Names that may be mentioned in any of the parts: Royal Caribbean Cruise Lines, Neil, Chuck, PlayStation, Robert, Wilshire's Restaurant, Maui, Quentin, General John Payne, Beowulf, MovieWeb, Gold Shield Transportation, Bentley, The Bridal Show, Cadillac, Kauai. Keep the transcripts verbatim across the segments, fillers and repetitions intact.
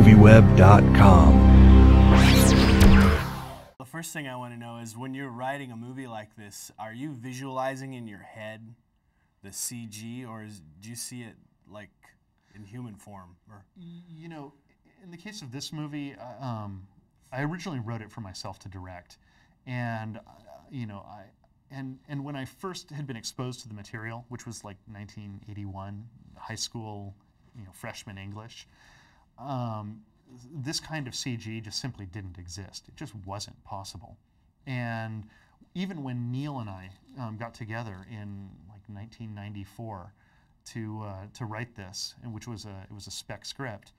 Movie Web dot com. The first thing I want to know is, when you're writing a movie like this, are you visualizing in your head the C G, or is, do you see it like in human form? Or? You know, in the case of this movie, uh, um, I originally wrote it for myself to direct, and uh, you know, I and and when I first had been exposed to the material, which was like nineteen eighty-one, high school, you know, freshman English, um, this kind of C G just simply didn't exist. It just wasn't possible. And even when Neil and I um, got together in like nineteen ninety-four to uh, to write this, and which was a it was a spec script,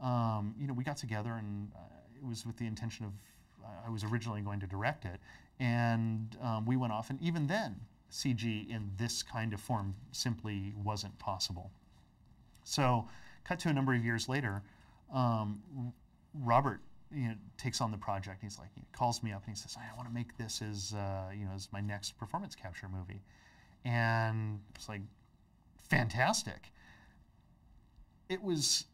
um, you know, we got together and. Uh, It was with the intention of, uh, I was originally going to direct it, and um, we went off, and even then, C G in this kind of form simply wasn't possible. So, cut to a number of years later, um, Robert, you know, takes on the project. He's like, he calls me up and he says, "I want to make this as, uh, you know, as my next performance capture movie," and it's like, fantastic. It was.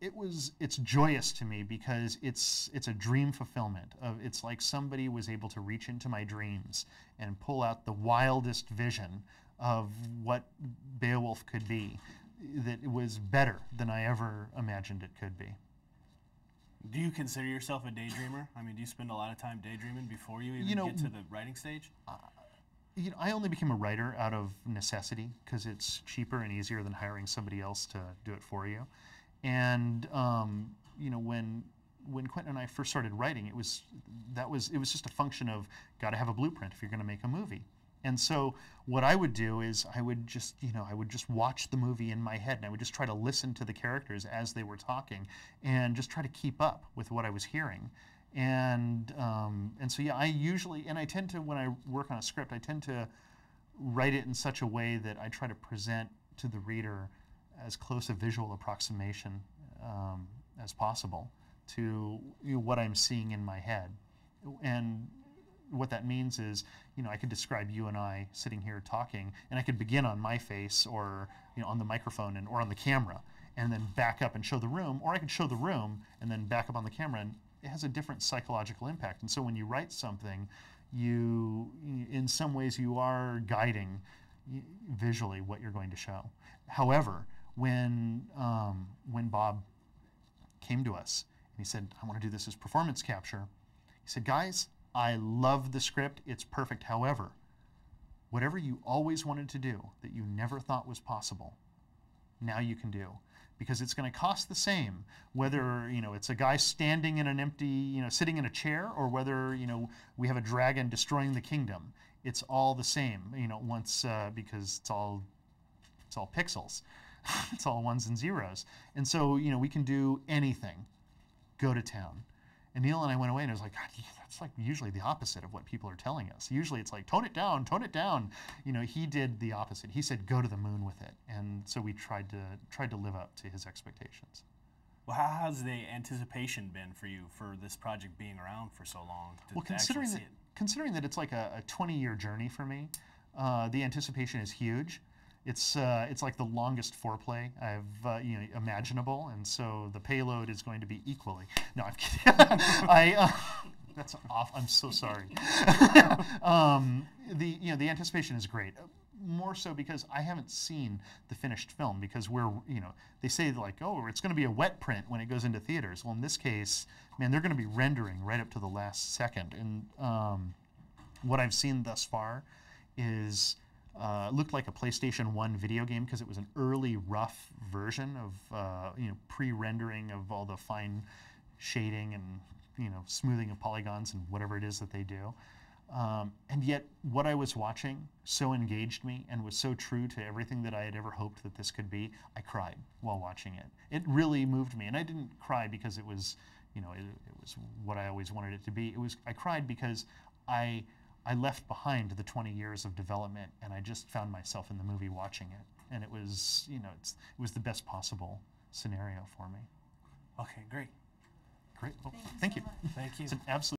It was, it's joyous to me because it's it's a dream fulfillment. Of, it's like somebody was able to reach into my dreams and pull out the wildest vision of what Beowulf could be, that it was better than I ever imagined it could be. Do you consider yourself a daydreamer? I mean, do you spend a lot of time daydreaming before you even you know, get to the writing stage? Uh, you know, I only became a writer out of necessity because it's cheaper and easier than hiring somebody else to do it for you. And um, you know, when when Quentin and I first started writing, it was that was it was just a function of, gotta have a blueprint if you're gonna make a movie. And so what I would do is I would just you know I would just watch the movie in my head, and I would just try to listen to the characters as they were talking, and just try to keep up with what I was hearing. And um, and so yeah, I usually and I tend to when I work on a script, I tend to write it in such a way that I try to present to the reader as close a visual approximation um, as possible to you know, what I'm seeing in my head. And what that means is, you know, I could describe you and I sitting here talking, and I could begin on my face, or you know, on the microphone, and or on the camera, and then back up and show the room, or I could show the room and then back up on the camera, and it has a different psychological impact. And so when you write something, you, in some ways, you are guiding visually what you're going to show. However, When, um, when Bob came to us and he said, "I want to do this as performance capture," he said, "Guys, I love the script, it's perfect. However, whatever you always wanted to do that you never thought was possible, now you can do. Because it's going to cost the same, whether you know it's a guy standing in an empty, you know, sitting in a chair, or whether you know we have a dragon destroying the kingdom. It's all the same, you know, once uh, because it's all, it's all pixels." It's all ones and zeros. And so, you know, we can do anything. Go to town. And Neil and I went away, and I was like, God, that's like usually the opposite of what people are telling us. Usually it's like, tone it down, tone it down. You know, he did the opposite. He said, go to the moon with it. And so we tried to, tried to live up to his expectations. Well, how has the anticipation been for you for this project being around for so long? Well, considering that, considering that it's like a twenty-year journey for me, uh, the anticipation is huge. It's uh, it's like the longest foreplay I've uh, you know, imaginable, and so the payload is going to be equally. No, I'm kidding. I uh, that's off. I'm so sorry. um, the you know the anticipation is great, uh, more so because I haven't seen the finished film, because we're you know they say like, oh, it's going to be a wet print when it goes into theaters. Well, in this case, man, they're going to be rendering right up to the last second, and um, what I've seen thus far is. Uh, looked like a PlayStation one video game, because it was an early rough version of uh, you know pre-rendering of all the fine shading and you know smoothing of polygons and whatever it is that they do. Um, and yet what I was watching so engaged me and was so true to everything that I had ever hoped that this could be. I cried while watching it. It really moved me, and I didn't cry because it was you know it, it was what I always wanted it to be. It was I cried because I. I left behind the twenty years of development, and I just found myself in the movie watching it, and it was, you know, it's, it was the best possible scenario for me. Okay, great, great. Oh, thank you. So thank you. Thank you. It's an absolute.